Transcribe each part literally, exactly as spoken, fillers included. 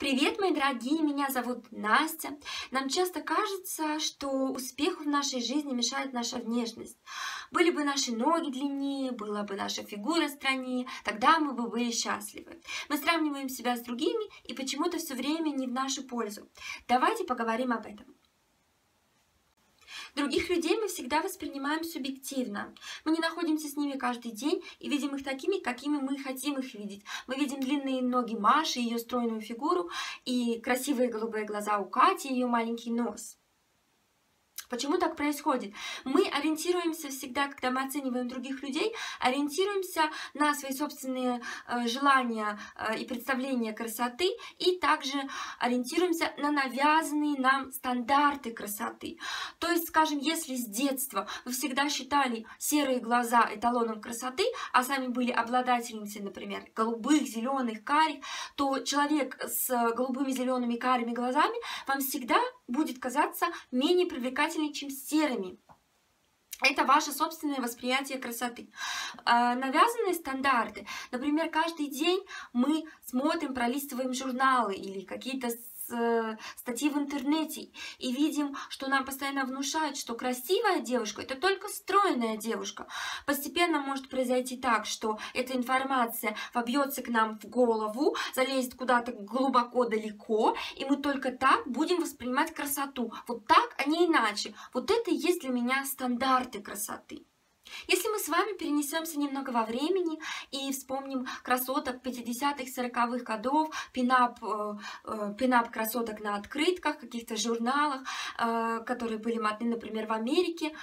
Привет, мои дорогие, меня зовут Настя. Нам часто кажется, что успеху в нашей жизни мешает наша внешность. Были бы наши ноги длиннее, была бы наша фигура стройнее, тогда мы бы были счастливы. Мы сравниваем себя с другими и почему-то все время не в нашу пользу. Давайте поговорим об этом. Других людей мы всегда воспринимаем субъективно. Мы не находимся с ними каждый день и видим их такими, какими мы хотим их видеть. Мы видим длинные ноги Маши, ее стройную фигуру, и красивые голубые глаза у Кати, ее маленький нос. Почему так происходит? Мы ориентируемся всегда, когда мы оцениваем других людей, ориентируемся на свои собственные желания и представления красоты, и также ориентируемся на навязанные нам стандарты красоты. То есть, скажем, если с детства вы всегда считали серые глаза эталоном красоты, а сами были обладательницей, например, голубых, зеленых, карих, то человек с голубыми, зелеными, карими глазами вам всегда будет казаться менее привлекательным, чем серыми. Это ваше собственное восприятие красоты. Навязанные стандарты. Например, каждый день мы смотрим, пролистываем журналы или какие-то статьи в интернете и видим, что нам постоянно внушают, что красивая девушка — это только стройная девушка. Постепенно может произойти так, что эта информация вобьется к нам в голову, залезет куда-то глубоко, далеко, и мы только так будем воспринимать красоту. Вот так, а не иначе. Вот это и есть для меня стандарты красоты. Если мы с вами перенесемся немного во времени и вспомним красоток пятидесятых, сороковых годов, пинап, э, пинап красоток на открытках, каких-то журналах, э, которые были модны, например, в Америке,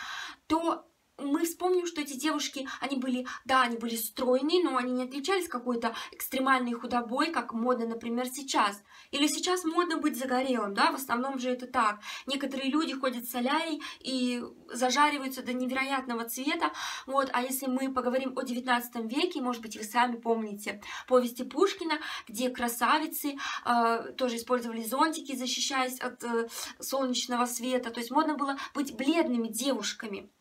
то мы вспомним, что эти девушки, они были, да, они были стройные, но они не отличались какой-то экстремальной худобой, как модно, например, сейчас. Или сейчас модно быть загорелым, да, в основном же это так. Некоторые люди ходят в солярий и зажариваются до невероятного цвета, вот. А если мы поговорим о девятнадцатом веке, может быть, вы сами помните повести Пушкина, где красавицы э, тоже использовали зонтики, защищаясь от э, солнечного света, то есть модно было быть бледными девушками.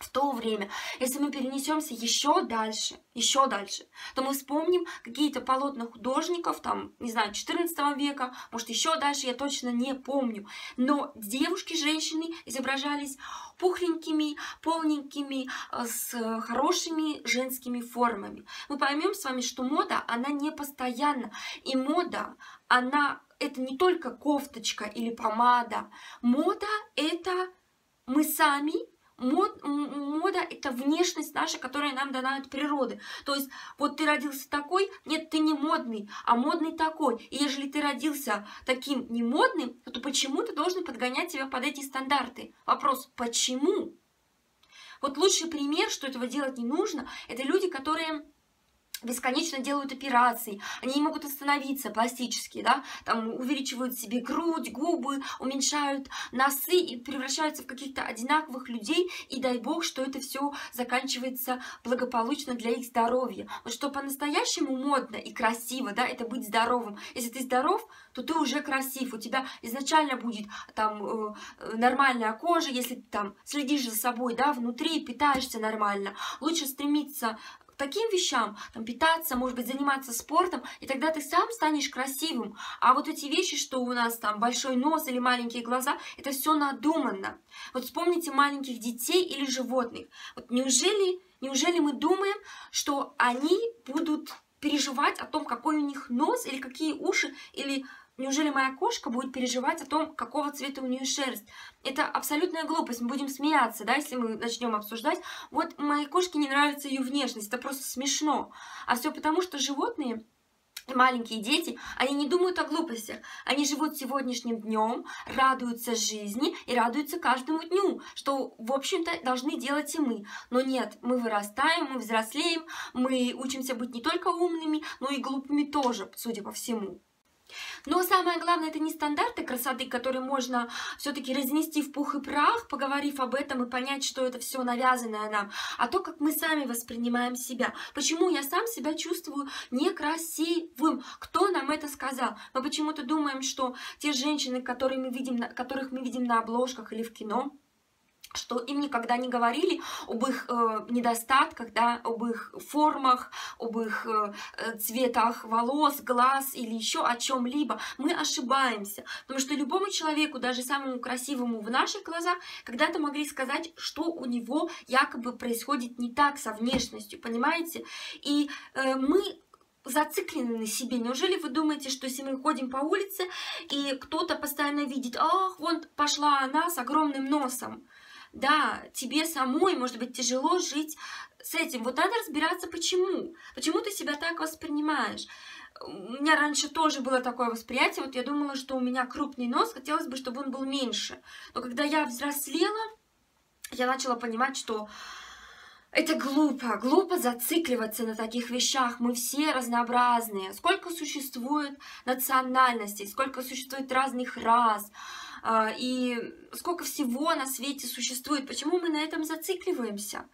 В то время, если мы перенесемся еще дальше, еще дальше, то мы вспомним какие-то полотна художников, там, не знаю, четырнадцатого века, может, еще дальше, я точно не помню. Но девушки, женщины изображались пухленькими, полненькими, с хорошими женскими формами. Мы поймем с вами, что мода, она не постоянна, и мода, она, это не только кофточка или помада. Мода – это мы сами. Мод, мода – это внешность наша, которая нам дана от природы. То есть, вот ты родился такой, нет, ты не модный, а модный такой. И если ты родился таким немодным, то почему ты должен подгонять себя под эти стандарты? Вопрос – почему? Вот лучший пример, что этого делать не нужно, это люди, которые бесконечно делают операции, они не могут остановиться, пластические, да, там увеличивают себе грудь, губы, уменьшают носы и превращаются в каких-то одинаковых людей, и дай бог, что это все заканчивается благополучно для их здоровья. Вот что по-настоящему модно и красиво, да, это быть здоровым. Если ты здоров, то ты уже красив, у тебя изначально будет там нормальная кожа, если ты там следишь за собой, да, внутри питаешься нормально, лучше стремиться к таким вещам, там, питаться, может быть, заниматься спортом, и тогда ты сам станешь красивым. А вот эти вещи, что у нас там большой нос или маленькие глаза, это все надуманно. Вот вспомните маленьких детей или животных. Вот неужели, неужели мы думаем, что они будут переживать о том, какой у них нос или какие уши, или неужели моя кошка будет переживать о том, какого цвета у нее шерсть? Это абсолютная глупость. Мы будем смеяться, да, если мы начнем обсуждать. Вот моей кошке не нравится ее внешность, это просто смешно. А все потому, что животные, маленькие дети, они не думают о глупостях. Они живут сегодняшним днем, радуются жизни и радуются каждому дню, что, в общем-то, должны делать и мы. Но нет, мы вырастаем, мы взрослеем, мы учимся быть не только умными, но и глупыми тоже, судя по всему. Но самое главное, это не стандарты красоты, которые можно все-таки разнести в пух и прах, поговорив об этом и понять, что это все навязанное нам, а то, как мы сами воспринимаем себя. Почему я сам себя чувствую некрасивым? Кто нам это сказал? Мы почему-то думаем, что те женщины, которые мы видим, которых мы видим на обложках или в кино, что им никогда не говорили об их э, недостатках, да, об их формах, об их э, цветах волос, глаз или еще о чем-либо. Мы ошибаемся, потому что любому человеку, даже самому красивому в наших глазах, когда-то могли сказать, что у него якобы происходит не так со внешностью, понимаете? И э, мы зациклены на себе. Неужели вы думаете, что если мы ходим по улице, и кто-то постоянно видит, ах, вон пошла она с огромным носом. Да, тебе самой, может быть, тяжело жить с этим. Вот надо разбираться, почему. Почему ты себя так воспринимаешь? У меня раньше тоже было такое восприятие. Вот я думала, что у меня крупный нос, хотелось бы, чтобы он был меньше. Но когда я взрослела, я начала понимать, что это глупо, глупо зацикливаться на таких вещах. Мы все разнообразные. Сколько существует национальностей, сколько существует разных рас, и сколько всего на свете существует. Почему мы на этом зацикливаемся?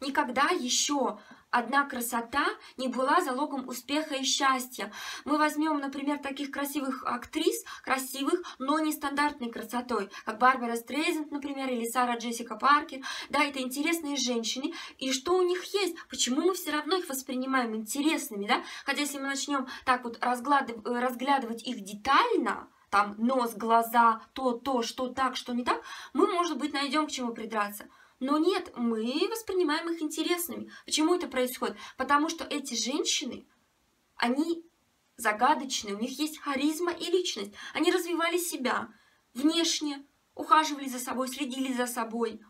Никогда еще одна красота не была залогом успеха и счастья. Мы возьмем, например, таких красивых актрис, красивых, но нестандартной красотой, как Барбара Стрейзанд, например, или Сара Джессика Паркер. Да, это интересные женщины. И что у них есть? Почему мы все равно их воспринимаем интересными, да? Хотя если мы начнем так вот разглядывать их детально, там нос, глаза, то, то, что так, что не так, мы, может быть, найдем к чему придраться. Но нет, мы воспринимаем их интересными. Почему это происходит? Потому что эти женщины, они загадочные, у них есть харизма и личность. Они развивали себя внешне, ухаживали за собой, следили за собой,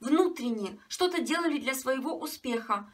внутренне, что-то делали для своего успеха,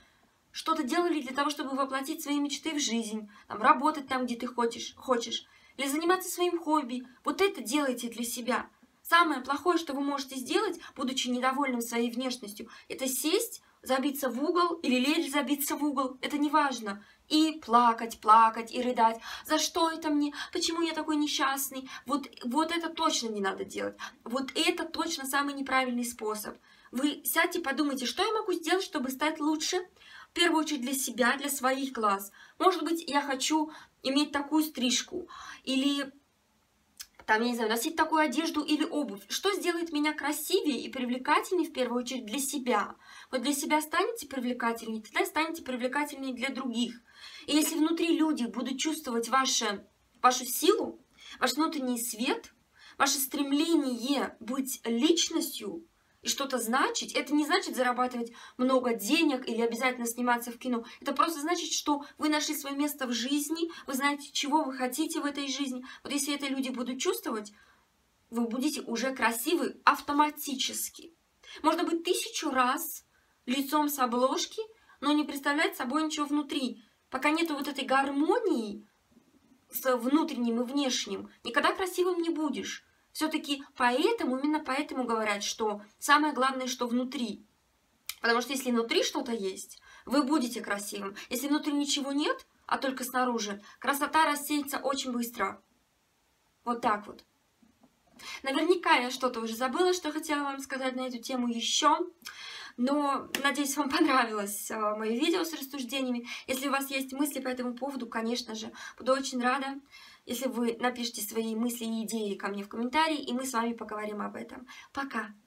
что-то делали для того, чтобы воплотить свои мечты в жизнь, там, работать там, где ты хочешь, хочешь, или заниматься своим хобби. Вот это делайте для себя. Самое плохое, что вы можете сделать, будучи недовольным своей внешностью, это сесть, забиться в угол или лечь, забиться в угол, это не важно. И плакать, плакать, и рыдать. За что это мне? Почему я такой несчастный? Вот, вот это точно не надо делать. Вот это точно самый неправильный способ. Вы сядьте, подумайте, что я могу сделать, чтобы стать лучше? В первую очередь для себя, для своих глаз. Может быть, я хочу иметь такую стрижку или... там, я не знаю, носить такую одежду или обувь. Что сделает меня красивее и привлекательнее в первую очередь для себя? Вот для себя станете привлекательнее, тогда станете привлекательнее для других. И если внутри люди будут чувствовать ваше, вашу силу, ваш внутренний свет, ваше стремление быть личностью и что-то значить, это не значит зарабатывать много денег или обязательно сниматься в кино. Это просто значит, что вы нашли свое место в жизни, вы знаете, чего вы хотите в этой жизни. Вот если это люди будут чувствовать, вы будете уже красивы автоматически. Можно быть тысячу раз лицом с обложки, но не представлять собой ничего внутри. Пока нету вот этой гармонии с внутренним и внешним, никогда красивым не будешь. Все-таки поэтому, именно поэтому говорят, что самое главное, что внутри. Потому что если внутри что-то есть, вы будете красивым. Если внутри ничего нет, а только снаружи, красота рассеется очень быстро. Вот так вот. Наверняка я что-то уже забыла, что хотела вам сказать на эту тему еще. Но, надеюсь, вам понравилось мое видео с рассуждениями. Если у вас есть мысли по этому поводу, конечно же, буду очень рада, если вы напишите свои мысли и идеи ко мне в комментарии, и мы с вами поговорим об этом. Пока!